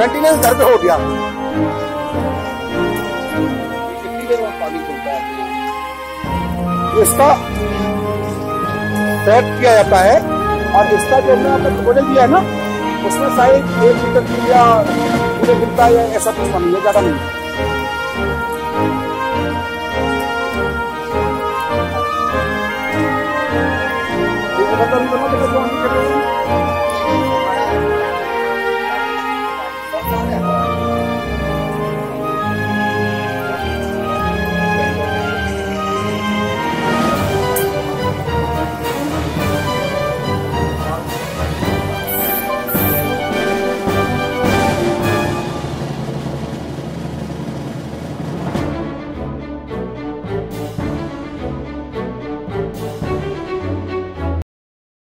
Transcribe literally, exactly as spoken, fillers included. Maintenance घर पे हो गया। कितनी देर में पानी खुलता है, इसका पैक किया जाता है और इसका जो हमने आपको मॉडल दिया है ना, उसमें शायद एक लीटर या पूरे घंटा या ऐसा कुछ पानी है, ज्यादा नहीं।